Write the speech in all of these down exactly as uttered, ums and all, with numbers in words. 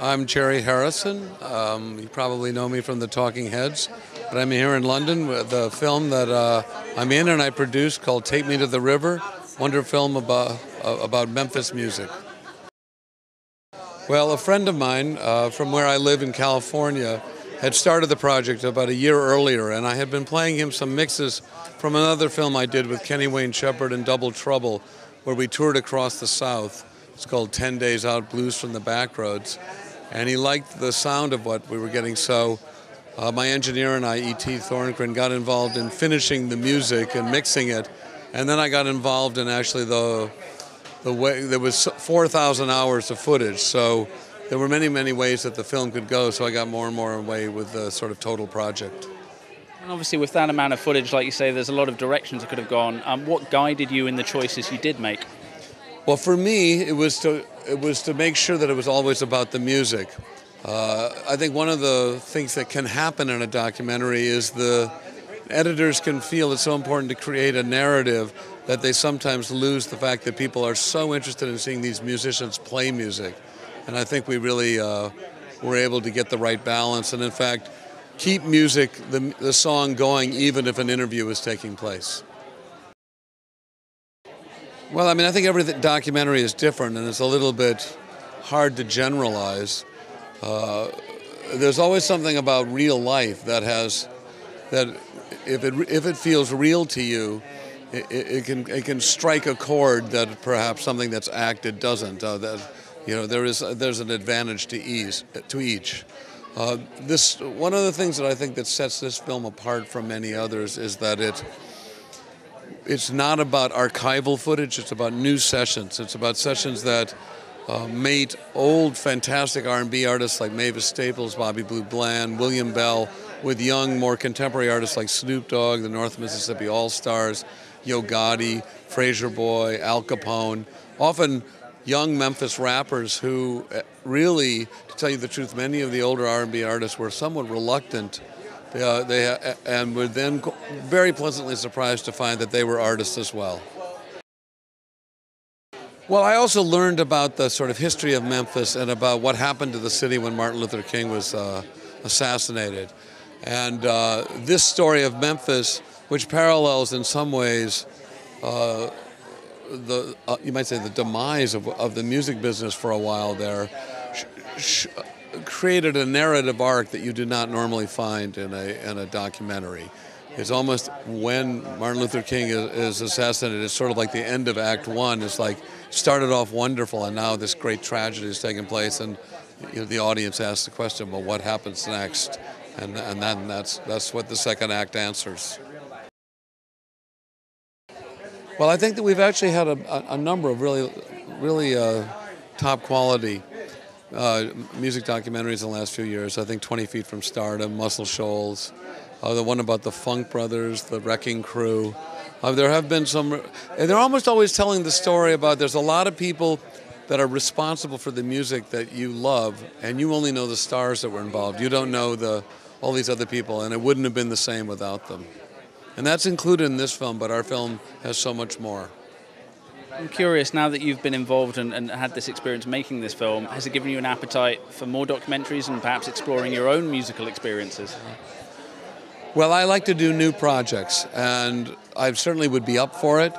I'm Jerry Harrison. Um, you probably know me from the Talking Heads, but I'm here in London with a film that uh, I'm in and I produce called Take Me to the River, wonder film about, uh, about Memphis music. Well, a friend of mine uh, from where I live in California had started the project about a year earlier, and I had been playing him some mixes from another film I did with Kenny Wayne Shepherd and Double Trouble, where we toured across the South. It's called Ten Days Out Blues from the Backroads. And he liked the sound of what we were getting, so uh, my engineer and I, E T Thorngren, got involved in finishing the music and mixing it. And then I got involved in actually the, the way, there was four thousand hours of footage, so there were many, many ways that the film could go, so I got more and more away with the sort of total project. And obviously with that amount of footage, like you say, there's a lot of directions it could have gone. Um, what guided you in the choices you did make? Well, for me, it was to it was to make sure that it was always about the music. Uh, I think one of the things that can happen in a documentary is the editors can feel it's so important to create a narrative that they sometimes lose the fact that people are so interested in seeing these musicians play music. And I think we really uh, were able to get the right balance and, in fact, keep music, the, the song going, even if an interview is taking place. Well, I mean, I think every documentary is different, and it's a little bit hard to generalize. Uh, there's always something about real life that has, that if it if it feels real to you, it, it can it can strike a chord that perhaps something that's acted doesn't. Uh, that you know, there is there's an advantage to ease to each. Uh, this one of the things that I think that sets this film apart from many others is that it. It's not about archival footage, it's about new sessions. It's about sessions that uh, mate old fantastic R and B artists like Mavis Staples, Bobby Blue Bland, William Bell, with young, more contemporary artists like Snoop Dogg, the North Mississippi All-Stars, Yo Gotti, Fraser Boy, Al Capone, often young Memphis rappers who really, to tell you the truth, many of the older R and B artists were somewhat reluctant Uh, they, uh, and were then very pleasantly surprised to find that they were artists as well. Well, I also learned about the sort of history of Memphis and about what happened to the city when Martin Luther King was uh, assassinated. And uh, this story of Memphis, which parallels in some ways uh, the, uh, you might say, the demise of, of the music business for a while there, sh sh created a narrative arc that you do not normally find in a, in a documentary. It's almost when Martin Luther King is, is assassinated, it's sort of like the end of Act One. It's like, started off wonderful and now this great tragedy is taking place, and you know, the audience asks the question, well, what happens next? And, and then that's, that's what the second act answers. Well, I think that we've actually had a, a number of really, really uh, top quality Uh, music documentaries in the last few years. I think twenty Feet from Stardom, Muscle Shoals, uh, the one about the Funk Brothers, the Wrecking Crew. Uh, there have been some, and they're almost always telling the story about there's a lot of people that are responsible for the music that you love, and you only know the stars that were involved. You don't know the all these other people, and it wouldn't have been the same without them. And that's included in this film, but our film has so much more. I'm curious, now that you've been involved and, and had this experience making this film, has it given you an appetite for more documentaries and perhaps exploring your own musical experiences? Well, I like to do new projects, and I certainly would be up for it,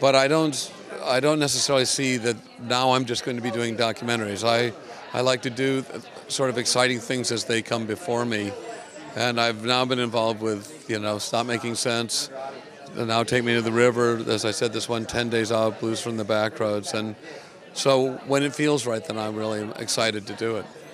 but I don't, I don't necessarily see that now I'm just going to be doing documentaries. I, I like to do sort of exciting things as they come before me, and I've now been involved with, you know, Stop Making Sense, and now Take Me to the River, as I said, this one, ten Days Out, Blues from the Backroads. And so when it feels right, then I'm really excited to do it.